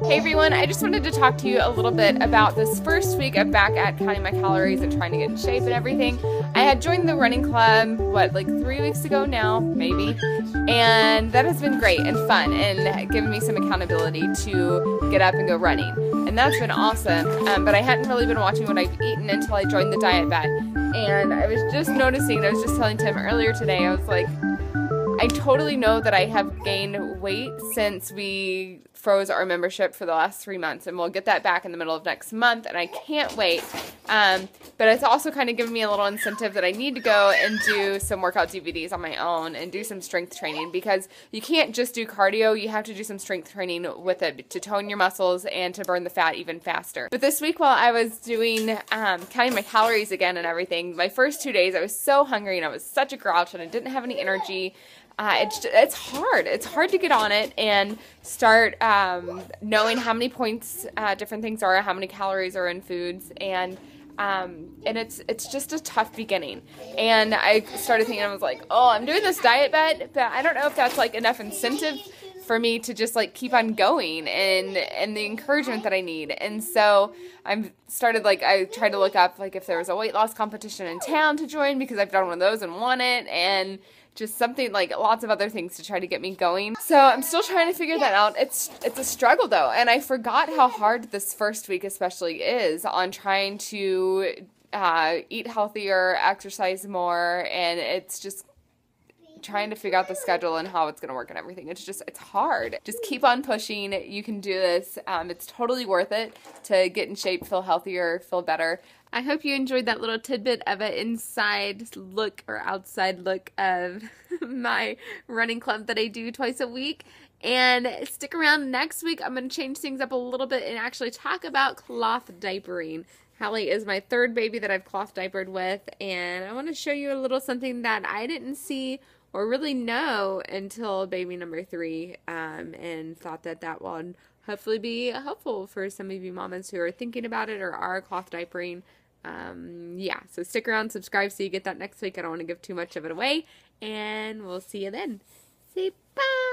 Hey everyone, I just wanted to talk to you a little bit about this first week of back at counting my calories and trying to get in shape and everything. I had joined the running club, like 3 weeks ago now, maybe, and that has been great and fun and given me some accountability to get up and go running, and that's been awesome, but I hadn't really been watching what I've eaten until I joined the dietbet, and I was just noticing, I was just telling Tim earlier today, I was like, I totally know that I have gained weight since we froze our membership for the last 3 months, and we'll get that back in the middle of next month, and I can't wait. But it's also kind of given me a little incentive that I need to go and do some workout DVDs on my own and do some strength training, because you can't just do cardio. You have to do some strength training with it to tone your muscles and to burn the fat even faster. But this week while I was doing counting my calories again and everything, my first 2 days I was so hungry and I was such a grouch and I didn't have any energy. It's hard. It's hard to get on it and start knowing how many points different things are, how many calories are in foods, and it's just a tough beginning. And I started thinking, I was like, oh, I'm doing this dietbet, but I don't know if that's like enough incentive for me to just like keep on going and the encouragement that I need. And so I started I tried to look up if there was a weight loss competition in town to join, because I've done one of those and won it, and just something lots of other things to try to get me going. So I'm still trying to figure that out. It's a struggle though, and I forgot how hard this first week especially is on trying to eat healthier, exercise more, and it's just trying to figure out the schedule and how it's going to work and everything. It's hard. Just keep on pushing. You can do this. It's totally worth it to get in shape, feel healthier, feel better. I hope you enjoyed that little tidbit of an inside look or outside look of my running club that I do twice a week. And stick around next week. I'm going to change things up a little bit and actually talk about cloth diapering. Hallie is my third baby that I've cloth diapered with, and I want to show you a little something that I didn't see or really know until baby number 3, and thought that will hopefully be helpful for some of you mamas who are thinking about it or are cloth diapering. Yeah, so stick around, subscribe so you get that next week. I don't want to give too much of it away, and we'll see you then. Say bye!